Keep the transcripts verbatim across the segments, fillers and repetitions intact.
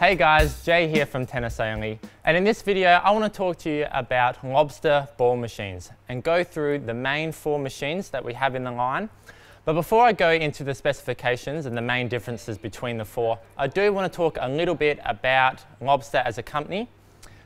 Hey guys, Jay here from Tennis Only, and in this video I want to talk to you about Lobster ball machines and go through the main four machines that we have in the line. But before I go into the specifications and the main differences between the four, I do want to talk a little bit about Lobster as a company.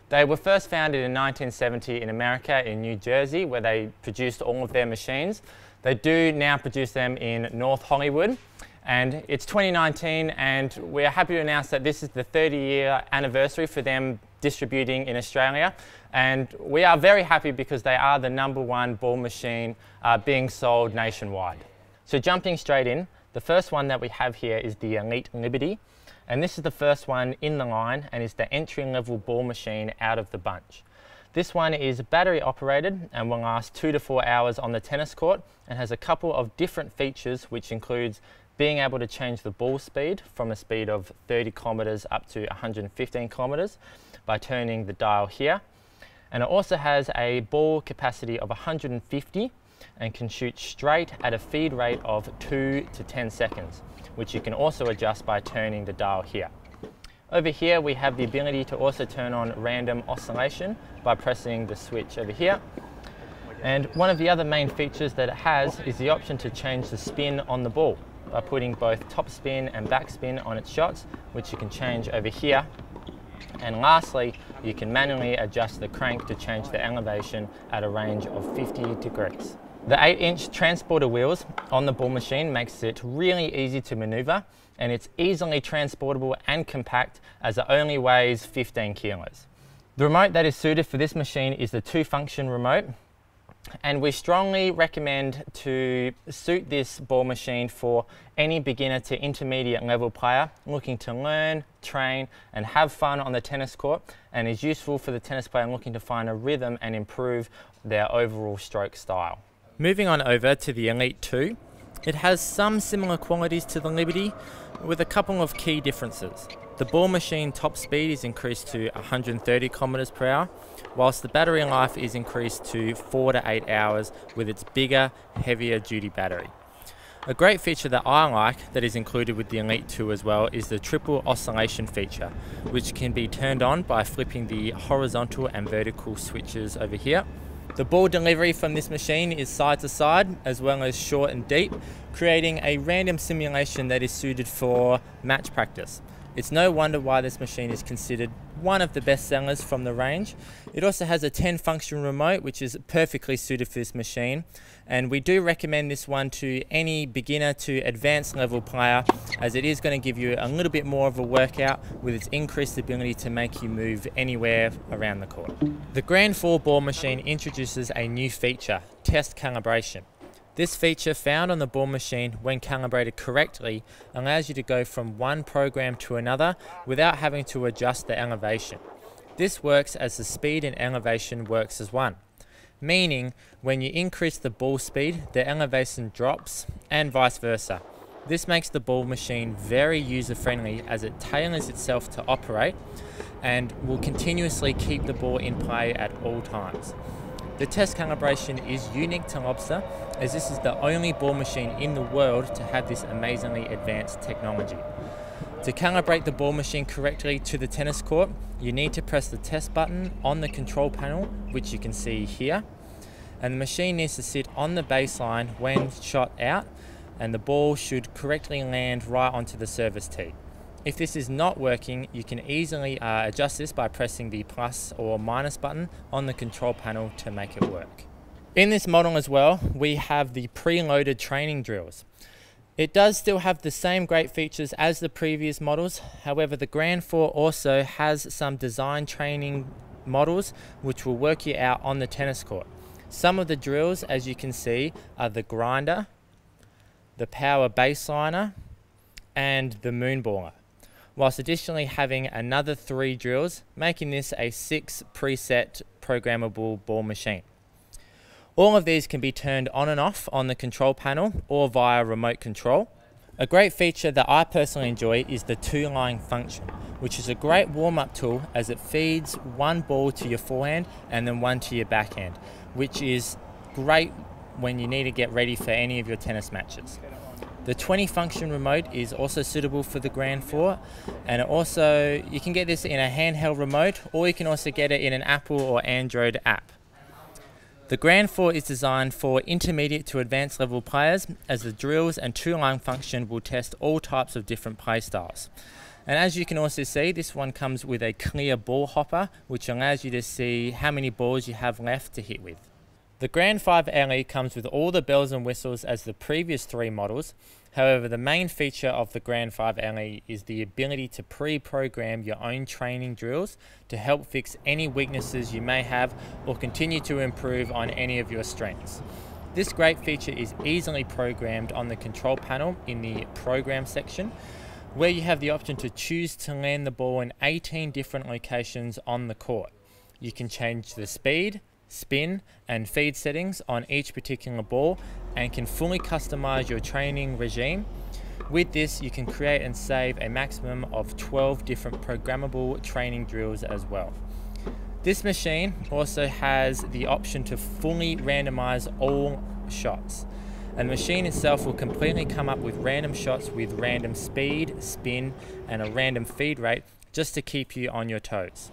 They were first founded in nineteen seventy in America in New Jersey, where they produced all of their machines. They do now produce them in North Hollywood. And it's twenty nineteen, and we're happy to announce that this is the thirty year anniversary for them distributing in Australia. And we are very happy because they are the number one ball machine uh, being sold nationwide. So jumping straight in, the first one that we have here is the Elite Liberty. And this is the first one in the line and is the entry level ball machine out of the bunch. This one is battery operated and will last two to four hours on the tennis court and has a couple of different features, which includes being able to change the ball speed from a speed of thirty kilometers up to one hundred fifteen kilometers by turning the dial here. And it also has a ball capacity of one hundred fifty and can shoot straight at a feed rate of two to ten seconds, which you can also adjust by turning the dial here. Over here we have the ability to also turn on random oscillation by pressing the switch over here. And one of the other main features that it has is the option to change the spin on the ball by putting both top spin and back spin on its shots, which you can change over here. And lastly, you can manually adjust the crank to change the elevation at a range of fifty degrees. The eight inch transporter wheels on the ball machine makes it really easy to maneuver, and it's easily transportable and compact as it only weighs fifteen kilos. The remote that is suited for this machine is the two function remote, and we strongly recommend to suit this ball machine for any beginner to intermediate level player looking to learn, train and have fun on the tennis court, and is useful for the tennis player looking to find a rhythm and improve their overall stroke style. Moving on over to the Elite two, it has some similar qualities to the Liberty with a couple of key differences. The ball machine top speed is increased to one hundred thirty kilometers per hour, whilst the battery life is increased to four to eight hours with its bigger, heavier duty battery. A great feature that I like that is included with the Elite two as well is the triple oscillation feature, which can be turned on by flipping the horizontal and vertical switches over here. The ball delivery from this machine is side to side as well as short and deep, creating a random simulation that is suited for match practice. It's no wonder why this machine is considered one of the best sellers from the range. It also has a ten function remote, which is perfectly suited for this machine, and we do recommend this one to any beginner to advanced level player, as it is going to give you a little bit more of a workout with its increased ability to make you move anywhere around the court. The Grand four ball machine introduces a new feature, test calibration. This feature found on the ball machine when calibrated correctly allows you to go from one program to another without having to adjust the elevation. This works as the speed and elevation works as one, meaning when you increase the ball speed, the elevation drops and vice versa. This makes the ball machine very user friendly as it tailors itself to operate and will continuously keep the ball in play at all times. The test calibration is unique to Lobster, as this is the only ball machine in the world to have this amazingly advanced technology. To calibrate the ball machine correctly to the tennis court, you need to press the test button on the control panel, which you can see here, and the machine needs to sit on the baseline when shot out, and the ball should correctly land right onto the service tee. If this is not working, you can easily uh, adjust this by pressing the plus or minus button on the control panel to make it work. In this model as well, we have the preloaded training drills. It does still have the same great features as the previous models. However, the Grand four also has some design training models which will work you out on the tennis court. Some of the drills, as you can see, are the grinder, the power baseliner, and the moonballer, whilst additionally having another three drills, making this a six preset programmable ball machine. All of these can be turned on and off on the control panel or via remote control. A great feature that I personally enjoy is the two line function, which is a great warm-up tool as it feeds one ball to your forehand and then one to your backhand, which is great when you need to get ready for any of your tennis matches. The twenty function remote is also suitable for the Grand four, and it also, you can get this in a handheld remote, or you can also get it in an Apple or Android app. The Grand four is designed for intermediate to advanced level players, as the drills and two-line function will test all types of different play styles. And as you can also see, this one comes with a clear ball hopper, which allows you to see how many balls you have left to hit with. The Grand five L E comes with all the bells and whistles as the previous three models. However, the main feature of the Grand five L E is the ability to pre-program your own training drills to help fix any weaknesses you may have or continue to improve on any of your strengths. This great feature is easily programmed on the control panel in the program section, where you have the option to choose to land the ball in eighteen different locations on the court. You can change the speed, spin and feed settings on each particular ball and can fully customize your training regime. With this, you can create and save a maximum of twelve different programmable training drills as well. This machine also has the option to fully randomize all shots, and the machine itself will completely come up with random shots with random speed, spin and a random feed rate just to keep you on your toes.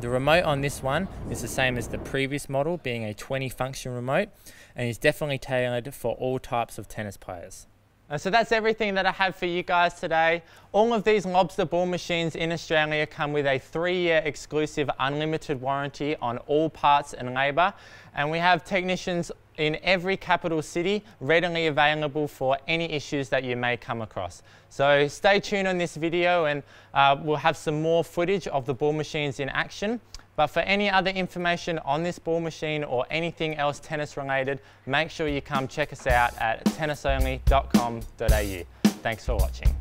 The remote on this one is the same as the previous model, being a twenty function remote, and is definitely tailored for all types of tennis players. So that's everything that I have for you guys today. All of these Lobster ball machines in Australia come with a three-year exclusive unlimited warranty on all parts and labour, and we have technicians in every capital city readily available for any issues that you may come across. So stay tuned on this video, and uh, we'll have some more footage of the ball machines in action. But for any other information on this ball machine or anything else tennis related, make sure you come check us out at tennis only dot com dot A U. Thanks for watching.